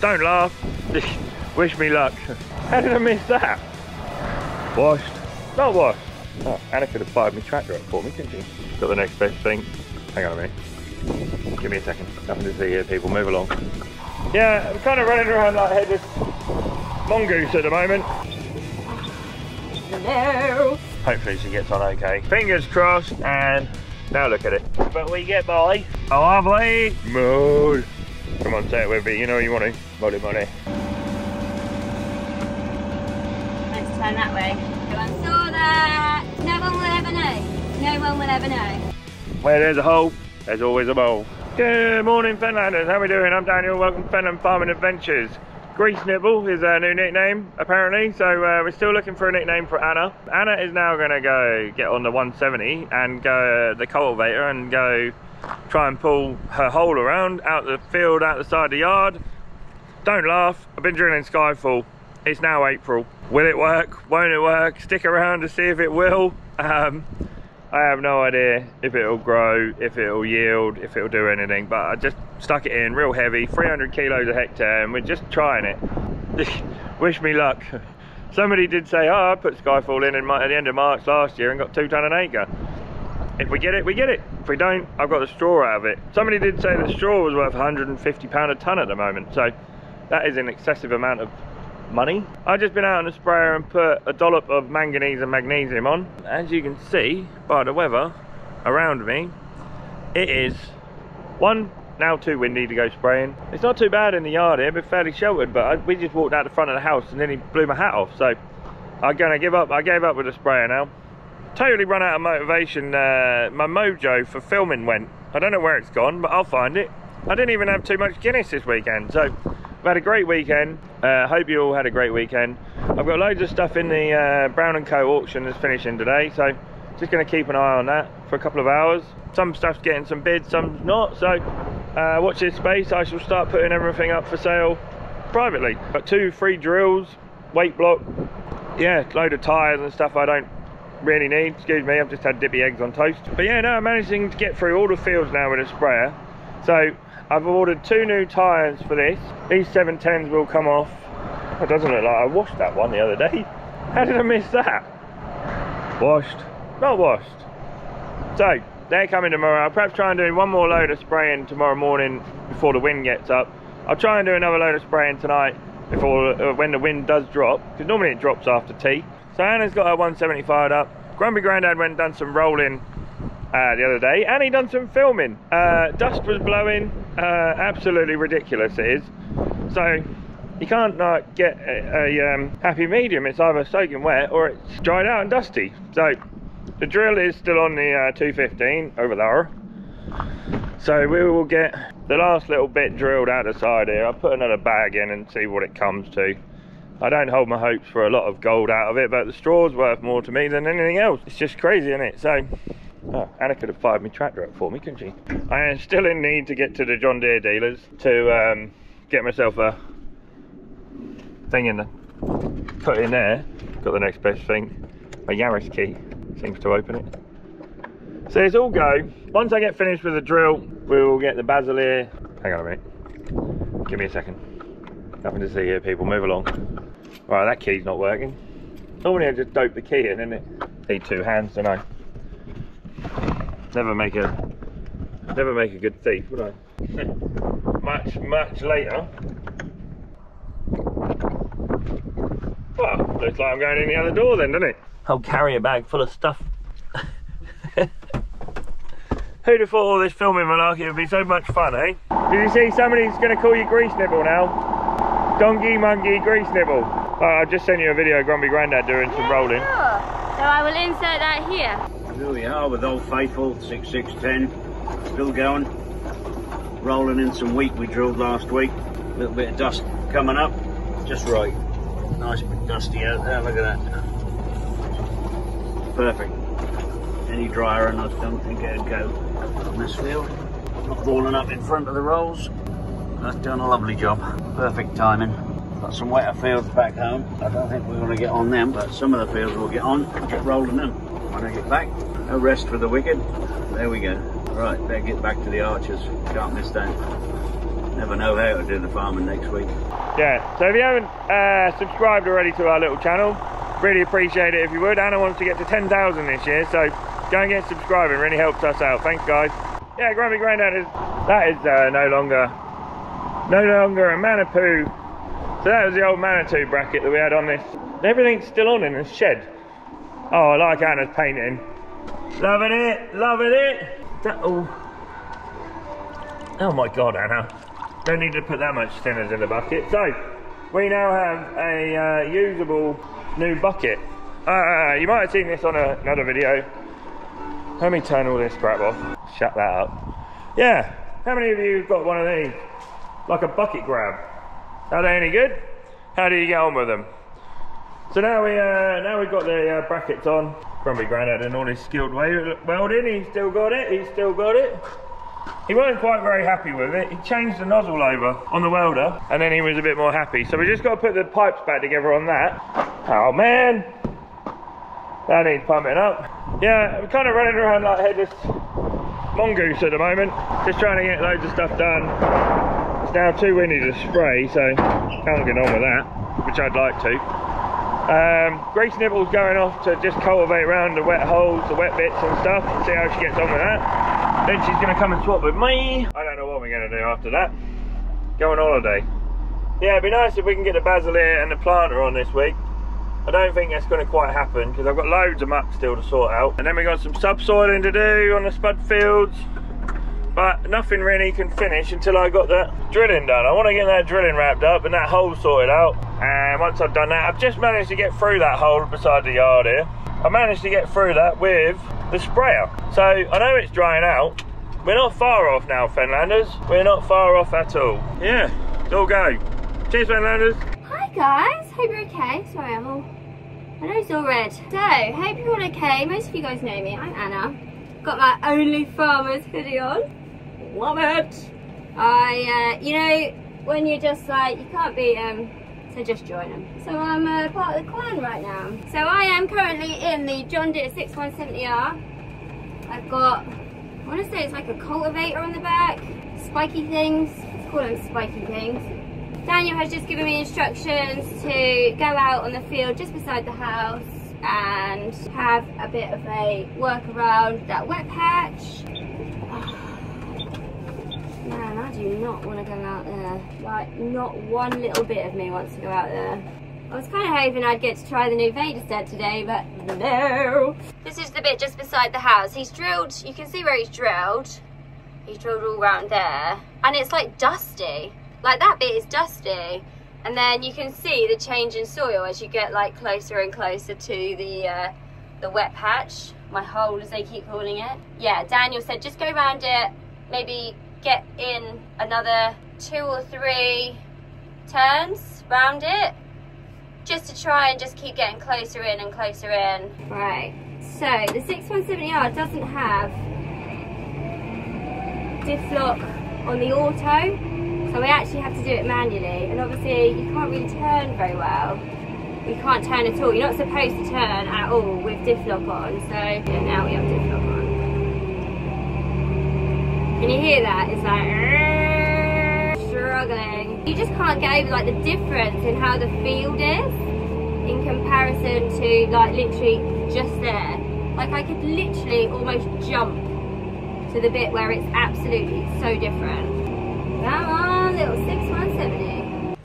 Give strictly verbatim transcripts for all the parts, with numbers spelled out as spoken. Don't laugh, just wish me luck. How did I miss that? Washed. Not washed. Oh, Anna could have fired my tractor up for me, couldn't she? Got the next best thing. Hang on a minute. Give me a second. Nothing to see here, people. Move along. Yeah, I'm kind of running around like headless mongoose at the moment. Hello. Hopefully she gets on okay. Fingers crossed, and now look at it. But we get by. A lovely mood. Come on, say it with me. You know you want to. Molly, molly. Let's turn that way. No one saw that. No one will ever know. No one will ever know. Where there's a hole, there's always a mole. Good morning, Fenlanders. How are we doing? I'm Daniel. Welcome to Fenland Farming Adventures. Grease Nibble is our new nickname, apparently, so uh, we're still looking for a nickname for Anna. Anna is now going to go get on the one seventy and go uh, the cultivator and go try and pull her hole around, out the field, out the side of the yard. Don't laugh, I've been drilling Skyfall. It's now April. Will it work? Won't it work? Stick around to see if it will. Um, I have no idea if it'll grow, if it'll yield, if it'll do anything, but I just stuck it in real heavy, three hundred kilos a hectare, and we're just trying it. Wish me luck. Somebody did say, oh, I put Skyfall in, in my, at the end of March last year and got two tonne an acre. If we get it, we get it. If we don't, I've got the straw out of it. Somebody did say that straw was worth one hundred and fifty pounds a tonne at the moment, so that is an excessive amount of money. I've just been out on the sprayer and put a dollop of manganese and magnesium on. As you can see by the weather around me, it is one, now too windy to go spraying. It's not too bad in the yard here, but fairly sheltered, but I, we just walked out the front of the house and then he blew my hat off, so I'm gonna give up. I gave up with the sprayer now. Totally run out of motivation. Uh, my mojo for filming went. I don't know where it's gone, but I'll find it. I didn't even have too much Guinness this weekend, so I've had a great weekend. Uh, hope you all had a great weekend. I've got loads of stuff in the uh, Brown and Co auction that's finishing today, so just going to keep an eye on that for a couple of hours. Some stuff's getting some bids, some's not, so uh, watch this space. I shall start putting everything up for sale privately. Got two free drills, weight block, yeah, load of tyres and stuff I don't really need. Excuse me, I've just had dippy eggs on toast. But yeah, no, I'm managing to get through all the fields now with a sprayer. So I've ordered two new tyres for this. These seven tens will come off. It doesn't look like I washed that one the other day. How did I miss that? Washed. Not washed. So they're coming tomorrow. I'll perhaps try and do one more load of spraying tomorrow morning before the wind gets up. I'll try and do another load of spraying tonight before uh, when the wind does drop, because normally it drops after tea. So Anna's got her one seventy fired up. Grumpy Grandad went and done some rolling Uh, the other day, and he done some filming. Uh, dust was blowing, uh, absolutely ridiculous it is. So you can't like uh, get a, a um, happy medium. It's either soaking wet or it's dried out and dusty. So the drill is still on the uh, two fifteen over there. So we will get the last little bit drilled out the side here. I'll put another bag in and see what it comes to. I don't hold my hopes for a lot of gold out of it, but the straw's worth more to me than anything else. It's just crazy, isn't it? So. Oh, Anna could have fired my tractor up for me, couldn't she? I am still in need to get to the John Deere dealers to um, get myself a thing in the put in there. Got the next best thing. My Yaris key seems to open it. So it's all go. Once I get finished with the drill, we will get the basil here. Hang on a minute. Give me a second. Nothing to see here, people. Move along. Right, that key's not working. Normally I just dope the key in, isn't it? Need two hands, don't I? Never make a never make a good thief, would I? much, much later. Well, looks like I'm going in the other door then, doesn't it? I'll carry a bag full of stuff. Who'd have thought all this filming malarkey would be so much fun, eh? Did you see somebody's going to call you Grease Nibble now? Donkey, monkey, Grease Nibble. Right, I've just sent you a video of Grumpy Grandad doing some yeah, rolling. Sure. So I will insert that here. Here we are with Old Faithful six six ten, still going, rolling in some wheat we drilled last week. A little bit of dust coming up, just right. Nice bit dusty out there, look at that. Perfect. Any drier and I don't think it'd go on this field. Not balling up in front of the rolls. That's done a lovely job, perfect timing. Got some wetter fields back home. I don't think we're going to get on them, but some of the fields we'll get on and get rolling in. When I get back, no rest for the wicked. There we go. Right, better get back to the archers. Can't miss that. never know how to do the farming next week. Yeah, so if you haven't uh, subscribed already to our little channel, really appreciate it if you would. Anna wants to get to ten thousand this year, so go and get subscribing, really helps us out. Thanks guys. Yeah, Grumpy Grandad is, that is uh, no longer no longer a Manitou. So that was the old Manitou bracket that we had on this. Everything's still on in this shed. Oh, I like Anna's painting. Loving it, loving it. That, oh. oh my God, Anna. Don't need to put that much thinners in the bucket. So, we now have a uh, usable new bucket. Uh, you might have seen this on a, another video. Let me turn all this crap off. Shut that up. Yeah, how many of you have got one of these? Like a bucket grab. Are they any good? How do you get on with them? So now, we, uh, now we've got the uh, brackets on. Grumpy Grandad in all his skilled welding, he's still got it, he's still got it. He wasn't quite very happy with it. He changed the nozzle over on the welder and then he was a bit more happy. So we just got to put the pipes back together on that. Oh man, that needs pumping up. Yeah, we're kind of running around like headless mongoose at the moment. Just trying to get loads of stuff done. It's now too windy to spray, so can't get on with that, which I'd like to. Um, Grace Nibble's going off to just cultivate around the wet holes, the wet bits and stuff, see how she gets on with that. Then she's going to come and swap with me. I don't know what we're going to do after that. Go on holiday. Yeah, it'd be nice if we can get the basil here and the planter on this week. I don't think that's going to quite happen because I've got loads of muck still to sort out. And then we've got some subsoiling to do on the spud fields. But nothing really can finish until I got that drilling done. I want to get that drilling wrapped up and that hole sorted out. And once I've done that, I've just managed to get through that hole beside the yard here. I managed to get through that with the sprayer. So I know it's drying out. We're not far off now, Fenlanders. We're not far off at all. Yeah, it's all go. Cheers, Fenlanders. Hi guys, hope you're okay. Sorry, I'm all, my nose all red. So, hope you're all okay. Most of you guys know me, I'm Anna. Got my OnlyFarmer's hoodie on. Love it! I, uh, you know, when you're just like, you can't be, um, so just join them. So I'm uh, part of the clan right now. So I am currently in the John Deere sixty-one seventy R. I've got, I want to say it's like a cultivator on the back. Spiky things, let's call them spiky things. Daniel has just given me instructions to go out on the field just beside the house and have a bit of a work around that wet patch. Man, I do not want to go out there. Like, not one little bit of me wants to go out there. I was kind of hoping I'd get to try the new Verdistat today, but no. This is the bit just beside the house. He's drilled, you can see where he's drilled. He's drilled all round there. And it's like dusty. Like that bit is dusty. And then you can see the change in soil as you get like closer and closer to the, uh, the wet patch. My hole, as they keep calling it. Yeah, Daniel said just go round it, maybe get in another two or three turns round it just to try and just keep getting closer in and closer in. Right, so the sixty-one seventy R doesn't have diff lock on the auto, so we actually have to do it manually, and obviously you can't really turn very well. We can't turn at all. You're not supposed to turn at all with diff lock on, so yeah, now we have diff lock on. Can you hear that? It's like struggling. You just can't get over like the difference in how the field is in comparison to like literally just there. Like I could literally almost jump to the bit where it's absolutely so different. Come on, little sixty-one seventy.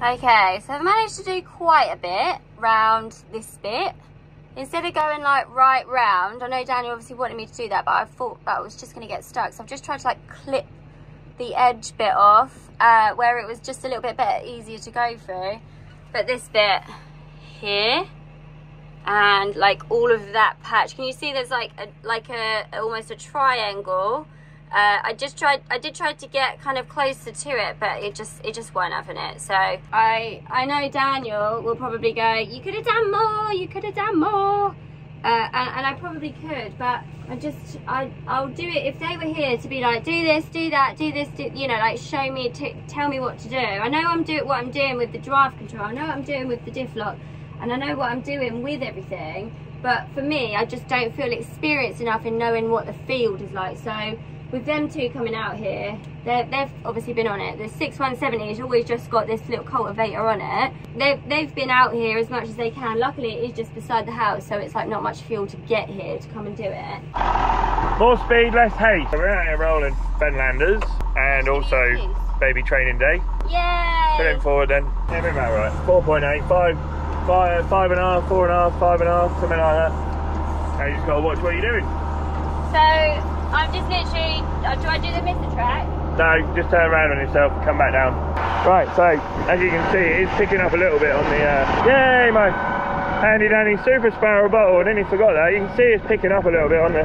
Okay, so I've managed to do quite a bit round this bit. Instead of going like right round, I know Daniel obviously wanted me to do that, but I thought that I was just going to get stuck. So I've just tried to like clip the edge bit off uh, where it was just a little bit better, easier to go through. But this bit here and like all of that patch, can you see there's like a, like a almost a triangle? Uh, I just tried, I did try to get kind of closer to it, but it just, it just weren't having it. So I, I know Daniel will probably go, you could have done more, you could have done more. Uh, and, and I probably could, but I just, I, I'll do it if they were here to be like, do this, do that, do this, do, you know, like show me, t tell me what to do. I know I'm doing what I'm doing with the drive control. I know what I'm doing with the diff lock, and I know what I'm doing with everything. But for me, I just don't feel experienced enough in knowing what the field is like. So with them two coming out here, they've obviously been on it. The six one seventy has always just got this little cultivator on it. They've, they've been out here as much as they can. Luckily it is just beside the house, so it's like not much fuel to get here to come and do it. More speed, less haste. So we're out here rolling Fenlanders and also baby training day. Yay! Put him forward then. Yeah, we're about right. four point eight, five, five, five and a half, four and a half, five and a half, something like that. Now you just gotta watch what you're doing. So, I'm just literally, do I do the mister track? No, just turn around on yourself and come back down. Right, so as you can see, it is picking up a little bit on the, uh, yay, my handy dandy super spiral bottle, and then he forgot that. You can see it's picking up a little bit on the,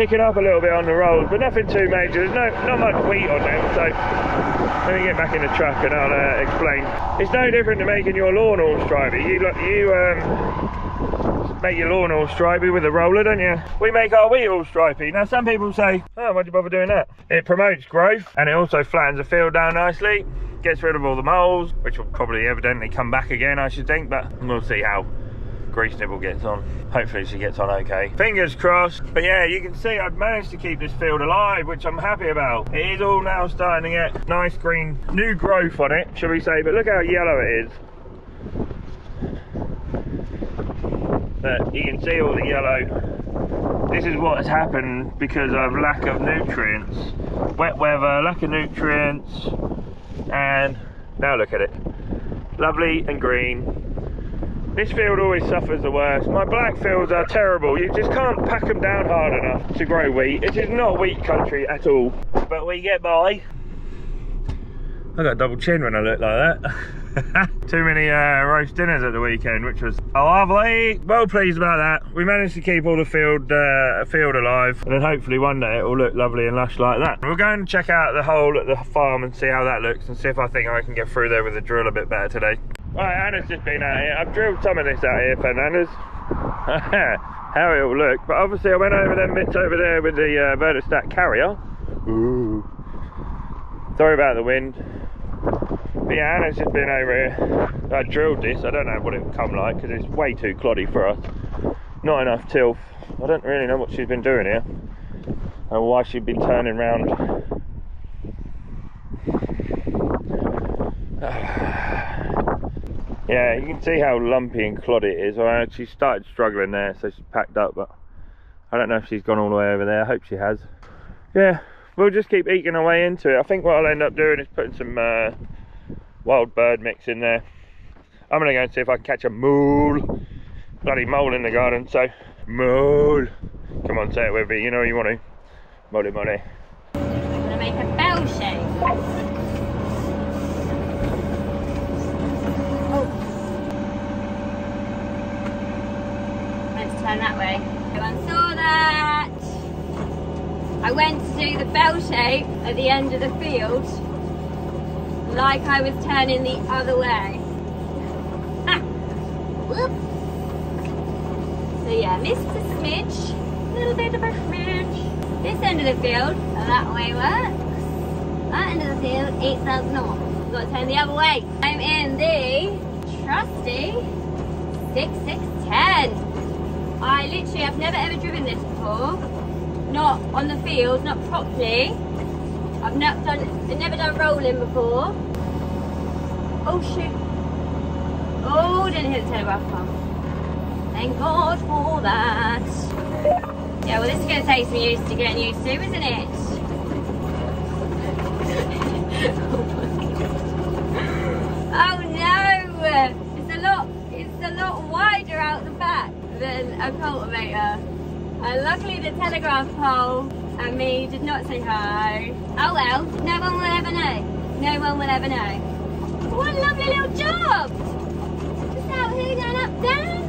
picking up a little bit on the rolls, but nothing too major. There's no, not much weight on them, so let me get back in the truck and I'll uh, explain. It's no different to making your lawn all stripy. You, you um, make your lawn all stripy with a roller, don't you? We make our wheat all stripy. Now some people say, oh, why'd you bother doing that? It promotes growth and it also flattens the field down nicely, gets rid of all the moles, which will probably evidently come back again, I should think, but we'll see how Grease Nibble gets on. Hopefully she gets on okay, fingers crossed. But yeah, you can see I've managed to keep this field alive, which I'm happy about. It is all now starting to get nice green, new growth on it, shall we say, but look how yellow it is. But you can see all the yellow. This is what has happened because of lack of nutrients. Wet weather, lack of nutrients, and now look at it. Lovely and green. This field always suffers the worst. My black fields are terrible. You just can't pack them down hard enough to grow wheat. It is not wheat country at all. But we get by. I got a double chin when I look like that. Too many uh, roast dinners at the weekend, which was lovely. Well pleased about that. We managed to keep all the field uh, field alive, and then hopefully one day it will look lovely and lush like that. We'll go and check out the hole at the farm and see how that looks, and see if I think I can get through there with a drill a bit better today. Right, Anna's just been out here. I've drilled some of this out here, Fernandez. How it will look. But obviously I went over them bits over there with the uh, Vertistack carrier. Ooh. Sorry about the wind. But yeah, Anna's just been over here. I drilled this. I don't know what it would come like because it's way too cloddy for us. Not enough tilth. I don't really know what she's been doing here and why she's been turning round. Yeah, you can see how lumpy and cloddy it is. Well, she started struggling there, so she's packed up, but I don't know if she's gone all the way over there. I hope she has. Yeah. We'll just keep eking our way into it. I think what I'll end up doing is putting some uh, wild bird mix in there. I'm gonna go and see if I can catch a mole. Bloody mole in the garden, so mole. Come on, say it with me, you know you want to. Mole, mole. I'm gonna make a bell shape. Oh. Meant to turn that way. Everyone saw that. I went to do the bell shape at the end of the field like I was turning the other way. Ah. So yeah, missed a smidge, a little bit of a smidge. This end of the field, that way works. That end of the field, eight thousand north. We've got to turn the other way. I'm in the trusty six six ten. I literally have never ever driven this before. Not on the field, not properly. I've not done, I've never done rolling before. Oh shit! Oh, didn't hit the telegraph pole. Thank God for that. Yeah, well, this is going to take some used to getting used to, isn't it? Oh no! It's a lot. It's a lot wider out the back than a cultivator. Uh, luckily the telegraph pole and me did not say hi. Oh well, no one will ever know. No one will ever know. What a lovely little job! Just out here going up there.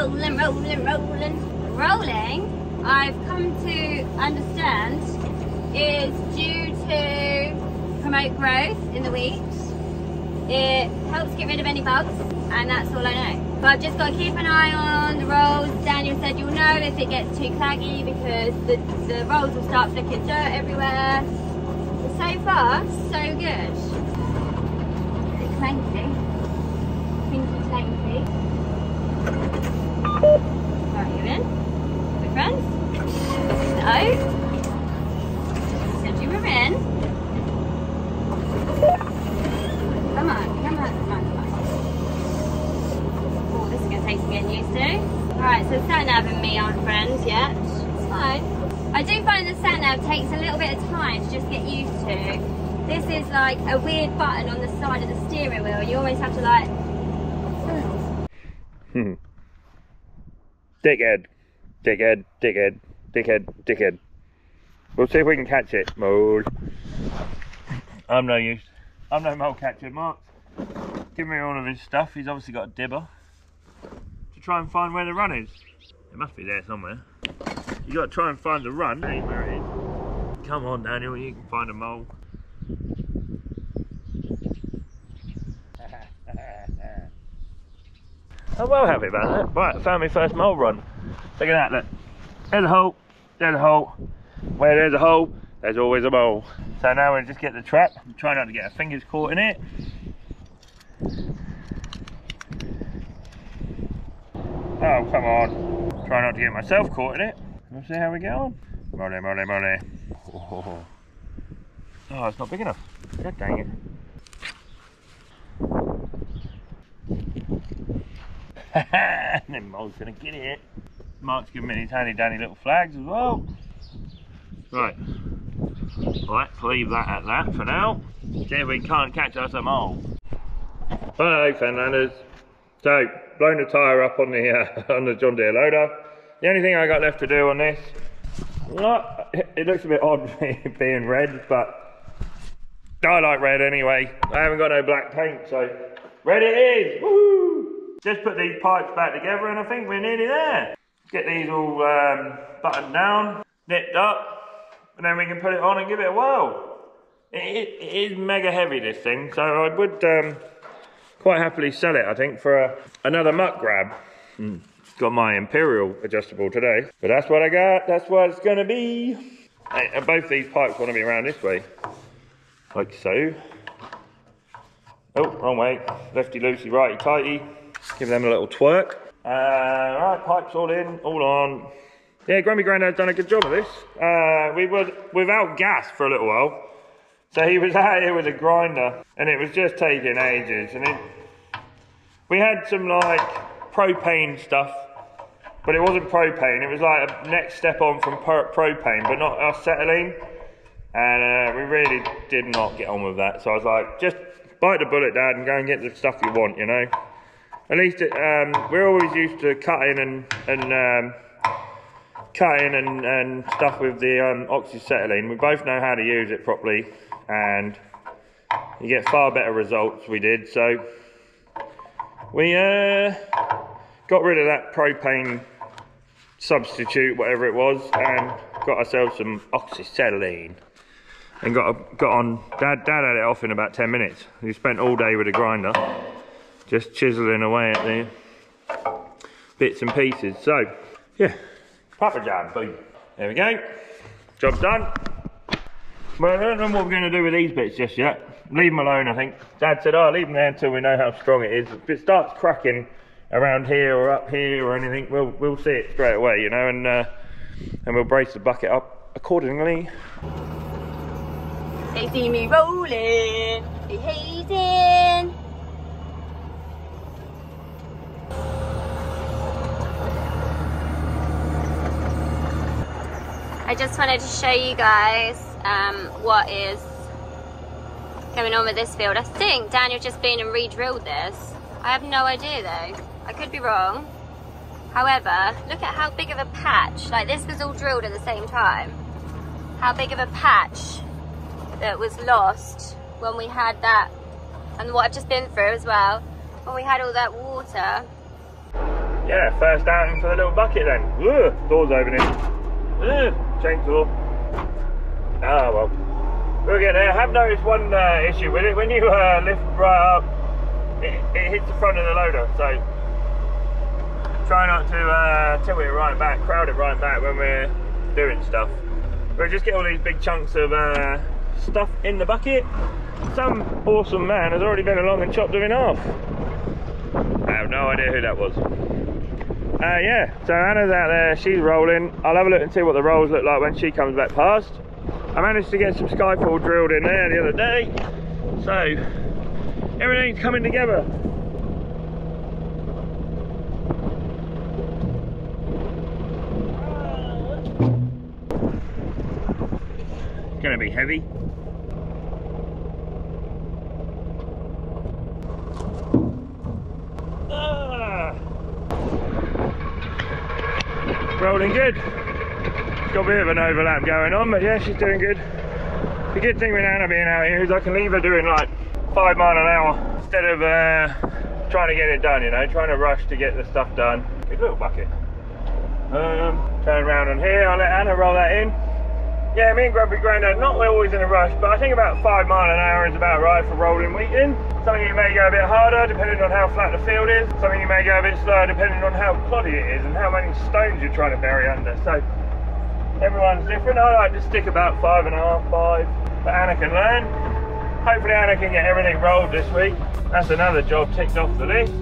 Rolling, rolling, rolling. Rolling, I've come to understand, is due to promote growth in the wheat. It helps get rid of any bugs, and that's all I know. But I've just got to keep an eye on the rolls. Daniel said you'll know if it gets too claggy because the, the rolls will start flicking dirt everywhere. But so far, so good. It's clanky. Clinky clanky. Right, you in? Good friends? No. right, so sat-nav and me aren't friends yet. So I do find the sat-nav takes a little bit of time to just get used to. This is like a weird button on the side of the steering wheel. You always have to like... Hmm. Dickhead. Dickhead. Dickhead. Dickhead. Dickhead. We'll see if we can catch it. Mole. I'm no use. I'm no mole catcher. Mark, give me all of his stuff. He's obviously got a dibber. To try and find where the run is. It must be there somewhere. You got to try and find the run. Hey, where it is. Come on, Daniel. You can find a mole. I'm well happy about that. Right, found my first mole run. Look at that, look. There's a hole, there's a hole. Where there's a hole, there's always a mole. So now we'll just get the trap. Try not to get our fingers caught in it. Oh, come on. Try not to get myself caught in it. We'll see how we get on. Mole, mole, mole. Oh, oh, it's not big enough. God dang it. Haha, and then Mole's gonna get it. Mark's giving me his handy dandy little flags as well. Right, let's leave that at that for now. See if we can't catch us a mole. Hello, Fenlanders. So, blown the tyre up on the uh, on the John Deere loader. The only thing I got left to do on this, not, it looks a bit odd being red, but I like red anyway. I haven't got no black paint, so red it is. Woohoo! Just put these pipes back together and I think we're nearly there. Get these all um, buttoned down, nipped up, and then we can put it on and give it a whirl. It, it is mega heavy, this thing, so I would um, quite happily sell it, I think, for a, another muck grab. Mm. Got my Imperial adjustable today, but that's what I got, that's what it's gonna be. And, and both these pipes wanna be around this way, like so. Oh, wrong way, lefty-loosey, righty-tighty. Give them a little twerk. Uh, right, pipes all in, all on. Yeah, Grumpy Grandad's done a good job of this. Uh, we were without gas for a little while. So he was out here with a grinder and it was just taking ages. And it, we had some like propane stuff, but it wasn't propane. It was like a next step on from propane, but not acetylene. And uh, we really did not get on with that. So I was like, just bite the bullet, Dad, and go and get the stuff you want, you know? At least it, um, we're always used to cutting and, and um, cutting and, and stuff with the um, oxyacetylene. We both know how to use it properly and you get far better results we did. So we uh, got rid of that propane substitute, whatever it was, and got ourselves some oxyacetylene. And got, a, got on, Dad, Dad had it off in about ten minutes. He spent all day with a grinder. Just chiseling away at the bits and pieces. So, yeah, Papa John, boom. There we go, job's done. Well, I don't know what we're gonna do with these bits just yet. Leave them alone, I think. Dad said, oh, leave them there until we know how strong it is. If it starts cracking around here or up here or anything, we'll, we'll see it straight away, you know, and, uh, and we'll brace the bucket up accordingly. They see me rolling, they hazing. I just wanted to show you guys um, what is going on with this field. I think Daniel just been and re-drilled this. I have no idea though. I could be wrong. However, look at how big of a patch. Like this was all drilled at the same time. How big of a patch that was lost when we had that, and what I've just been through as well, when we had all that water. Yeah, first outing for the little bucket then. Ugh, door's opening. Ugh. Chainsaw. Ah, well, we'll get there. I have noticed one uh, issue with it. When you uh, lift right up, it, it hits the front of the loader, so try not to uh, tilt it right back, crowd it right back when we're doing stuff. We'll just get all these big chunks of uh, stuff in the bucket. Some awesome man has already been along and chopped them in half. I have no idea who that was. Uh, yeah, so Anna's out there, she's rolling. I'll have a look and see what the rolls look like when she comes back past. I managed to get some Skyfall drilled in there the other day, so everything's coming together. Gonna be heavy. Ah. Rolling good. Got a bit of an overlap going on, but yeah, she's doing good. The good thing with Anna being out here is I can leave her doing like five mile an hour instead of uh, trying to get it done, you know, trying to rush to get the stuff done. Good little bucket. Um, turn around on here, I'll let Anna roll that in. Yeah, me and Grumpy Grandad, not always in a rush, but I think about five mile an hour is about right for rolling wheat in. Something you may go a bit harder depending on how flat the field is. Something you may go a bit slower depending on how cloddy it is and how many stones you're trying to bury under. So everyone's different. I like to stick about five and a half, five, but Anna can learn. Hopefully Anna can get everything rolled this week. That's another job ticked off the list.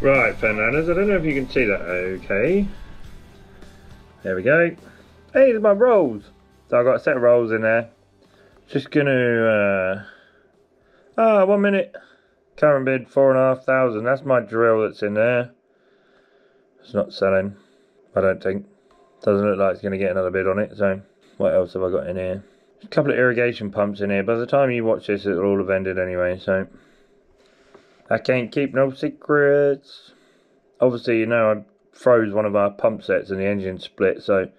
Right, Fenlanders, I don't know if you can see that okay. There we go. Hey, there's my rolls. So I've got a set of rolls in there. Just gonna, uh, ah, one minute. Current bid, four and a half thousand. That's my drill that's in there. It's not selling, I don't think. Doesn't look like it's gonna get another bid on it, so. What else have I got in here? There's a couple of irrigation pumps in here. By the time you watch this, it'll all have ended anyway, so. I can't keep no secrets. Obviously, you know, I froze one of our pump sets and the engine split, so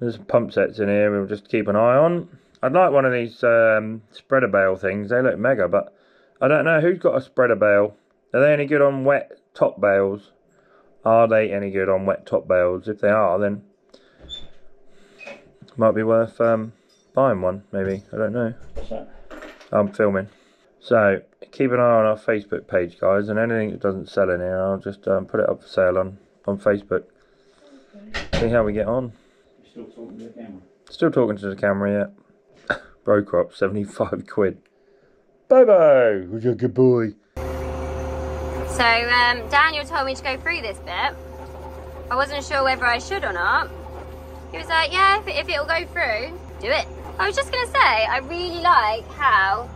there's pump sets in here we'll just keep an eye on. I'd like one of these um, spreader bale things. They look mega, but I don't know who's got a spreader bale. Are they any good on wet top bales? Are they any good on wet top bales? If they are, then it might be worth um, buying one, maybe. I don't know. What's that? I'm filming. So, keep an eye on our Facebook page, guys, and anything that doesn't sell in here, I'll just um, put it up for sale on, on Facebook. See how we get on. Still talking to the camera. Still talking to the camera, yeah. Row crop, seventy-five quid. Bobo, you're a good boy. So um, Daniel told me to go through this bit. I wasn't sure whether I should or not. He was like, yeah, if, if it'll go through, do it. I was just going to say, I really like how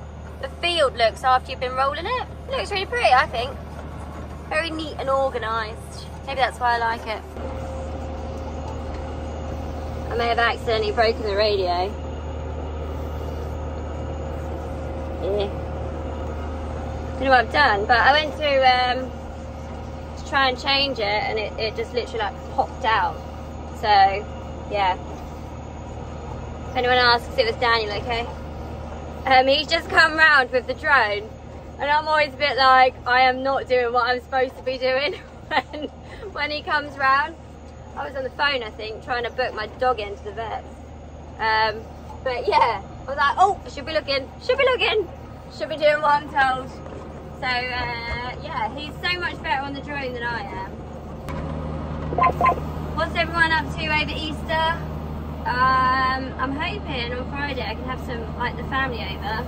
the field looks after you've been rolling it. It looks really pretty, I think. Very neat and organised. Maybe that's why I like it. I may have accidentally broken the radio. Yeah. Don't know what I've done, but I went to, um, to try and change it, and it, it just literally like popped out. So, yeah. If anyone asks, it was Daniel, okay? Um, he's just come round with the drone, and I'm always a bit like, I am not doing what I'm supposed to be doing when, when he comes round. I was on the phone, I think, trying to book my dog into the vet. Um, but yeah, I was like, oh, I should be looking, should be looking, should be doing what I'm told. So uh, yeah, he's so much better on the drone than I am. What's everyone up to over Easter? Um, I'm hoping on Friday I can have some, like, the family over.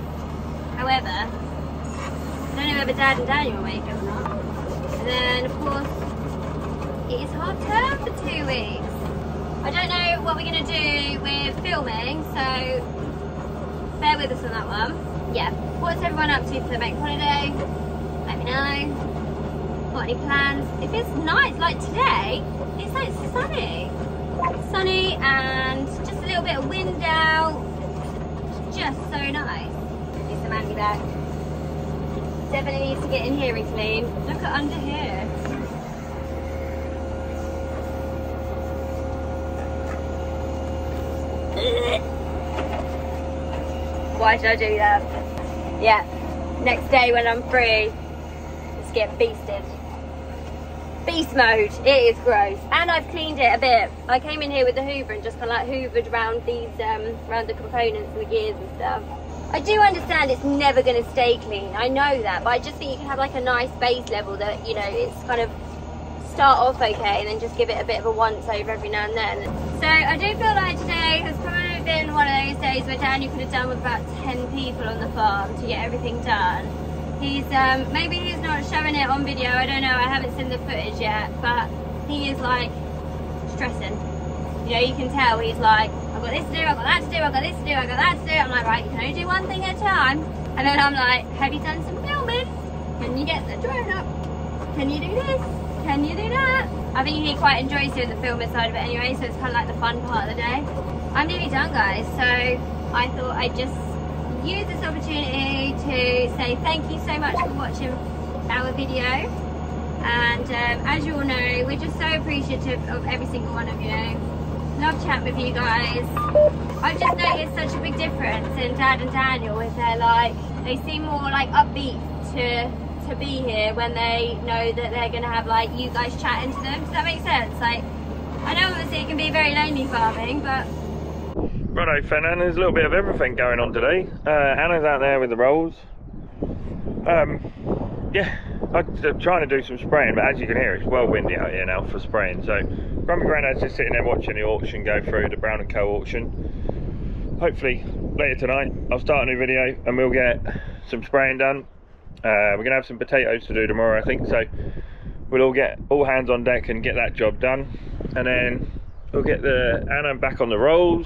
However, I don't know whether Dad and Daniel are awake or not. And then, of course, it is half term for two weeks. I don't know what we're going to do with filming, so bear with us on that one. Yeah, what's everyone up to for the next holiday? Let me know. What, any plans? If it's nice, like today, it's like sunny. Sunny and just a little bit of wind out. Just so nice. Need some handy back. Definitely needs to get in here and clean. Look at under here. Why did I do that? Yeah, next day when I'm free, let's get beasted. Beast mode, it is gross. And I've cleaned it a bit. I came in here with the hoover and just kind of like hoovered around these, um, around the components and the gears and stuff. I do understand it's never going to stay clean, I know that, but I just think you can have like a nice base level that, you know, it's kind of start off okay and then just give it a bit of a once over every now and then. So I do feel like today has probably been one of those days where Daniel could have done with about ten people on the farm to get everything done. He's um, maybe he's not showing it on video, I don't know, I haven't seen the footage yet, but he is like stressing. You know, you can tell he's like, I've got this to do, I've got that to do, I've got this to do, I've got that to do. I'm like, right, you can only do one thing at a time. And then I'm like, have you done some filming? Can you get the drone up? Can you do this? Can you do that? I think he quite enjoys doing the filming side of it anyway, so it's kind of like the fun part of the day. I'm nearly done, guys, so I thought I'd just use this opportunity to say thank you so much for watching our video. And um, as you all know, we're just so appreciative of every single one of you. Love chatting with you guys. I've just noticed such a big difference in Dad and Daniel, is they're like, they seem more like upbeat to to be here when they know that they're gonna have like you guys chatting to them. Does that make sense? Like, I know obviously it can be very lonely farming, but righto, Fenland, there's a little bit of everything going on today. Uh, Anna's out there with the rolls. Um, yeah, I'm trying to do some spraying, but as you can hear, it's well windy out here now for spraying. So Grandma Grandad's just sitting there watching the auction go through, the Brown and Co auction. Hopefully later tonight I'll start a new video and we'll get some spraying done. Uh, we're gonna have some potatoes to do tomorrow, I think, so we'll all get all hands on deck and get that job done, and then we'll get the Anna back on the rolls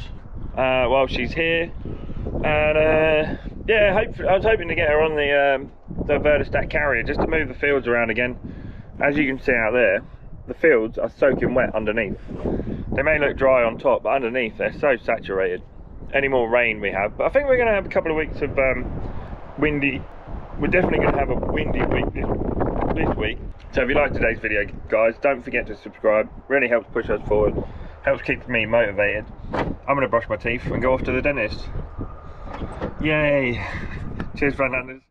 uh, while she's here. And uh, yeah, hopefully, I was hoping to get her on the um, the Vertistack carrier just to move the fields around again. As you can see out there, the fields are soaking wet underneath. They may look dry on top, but underneath they're so saturated. Any more rain we have, but I think we're gonna have a couple of weeks of um, windy. We're definitely going to have a windy week this, this week. So if you like today's video, guys, don't forget to subscribe. Really helps push us forward. Helps keep me motivated. I'm going to brush my teeth and go off to the dentist. Yay. Cheers, Fernandez.